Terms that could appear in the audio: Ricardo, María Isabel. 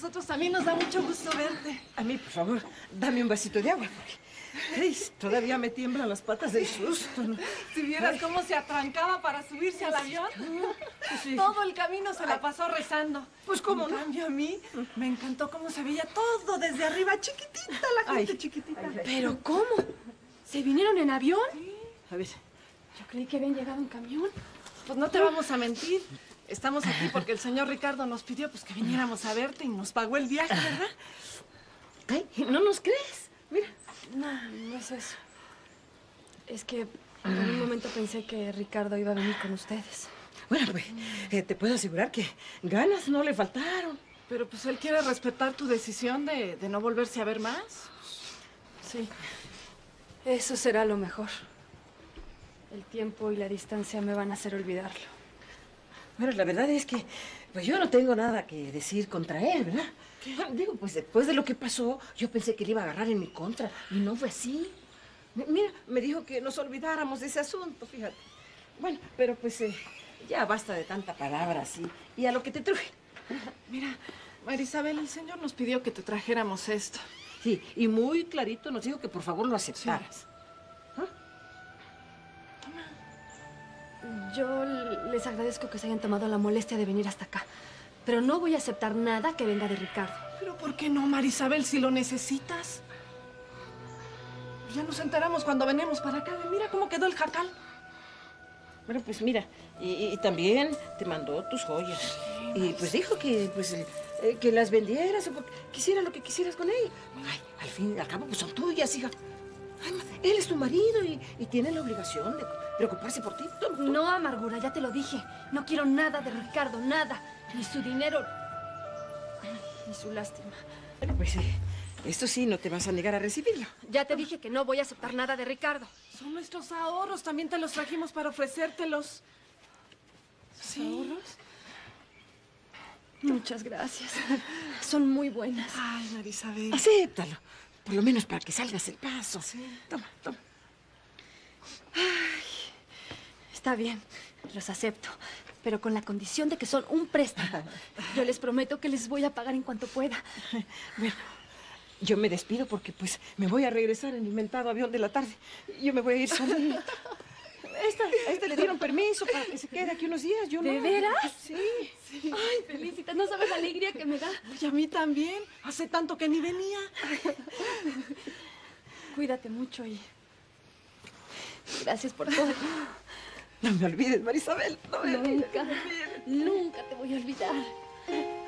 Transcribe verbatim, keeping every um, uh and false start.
nosotros también nos da mucho gusto verte. A mí, por favor, dame un vasito de agua. Hey, todavía me tiemblan las patas del susto. ¿No? Si vieras Ay. cómo se atrancaba para subirse al avión. Sí. Todo el camino se la pasó rezando. Pues cómo no. En cambio, a mí me encantó cómo se veía todo desde arriba. Chiquitita la gente, Ay. chiquitita. Ay, ¿pero cómo? ¿Se vinieron en avión? Sí. A ver. Yo creí que habían llegado en camión. Pues no te vamos a mentir. Estamos aquí porque el señor Ricardo nos pidió pues que viniéramos a verte y nos pagó el viaje, ¿verdad? Ay, ¿no nos crees? Mira. No, no es eso. Es que por un momento pensé que Ricardo iba a venir con ustedes. Bueno, pues eh, te puedo asegurar que ganas no le faltaron. Pero pues él quiere respetar tu decisión de, de no volverse a ver más. Sí. Eso será lo mejor. El tiempo y la distancia me van a hacer olvidarlo. Bueno, la verdad es que pues yo no tengo nada que decir contra él, ¿verdad? ¿Qué? Digo, pues después de lo que pasó, yo pensé que le iba a agarrar en mi contra. Y no fue así. Mira, me dijo que nos olvidáramos de ese asunto, fíjate. Bueno, pero pues eh, ya basta de tanta palabra así. Y a lo que te truje. Mira, María Isabel, el señor nos pidió que te trajéramos esto. Sí, y muy clarito nos dijo que por favor lo aceptaras. Sí. Yo les agradezco que se hayan tomado la molestia de venir hasta acá. Pero no voy a aceptar nada que venga de Ricardo. ¿Pero por qué no, María Isabel, si lo necesitas? Ya nos enteramos cuando venimos para acá. Mira cómo quedó el jacal. Bueno, pues mira, y, y también te mandó tus joyas. Sí, y pues dijo que, pues, eh, que las vendieras o quisieras lo que quisieras con él. Ay, al fin y al cabo, pues son tuyas, hija. Ay, él es tu marido y, y tiene la obligación de preocuparse por ti. Tú, tú. No, amargura, ya te lo dije. No quiero nada de Ricardo, nada. Ni su dinero, ni su lástima. Bueno, pues sí, esto sí, no te vas a negar a recibirlo. Ya te dije que no voy a aceptar nada de Ricardo. Son nuestros ahorros, también te los trajimos para ofrecértelos. ¿Sí? ¿Ahorros? Muchas gracias. Son muy buenas. Ay, María Isabel. Acéptalo. Por lo menos para que salgas el paso. Sí. Toma, toma. Ay, está bien, los acepto. Pero con la condición de que son un préstamo. Yo les prometo que les voy a pagar en cuanto pueda. Bueno, yo me despido porque pues me voy a regresar en el mentado avión de la tarde. Yo me voy a ir solita. Esta, a esta le dieron permiso para que se quede aquí unos días. Yo ¿De no... veras? Sí, sí. Ay, Felicita, no sabes la alegría que me da. Y a mí también. Hace tanto que ni venía. Cuídate mucho y gracias por todo. No me olvides, María Isabel. No me nunca, olvides. Nunca te voy a olvidar.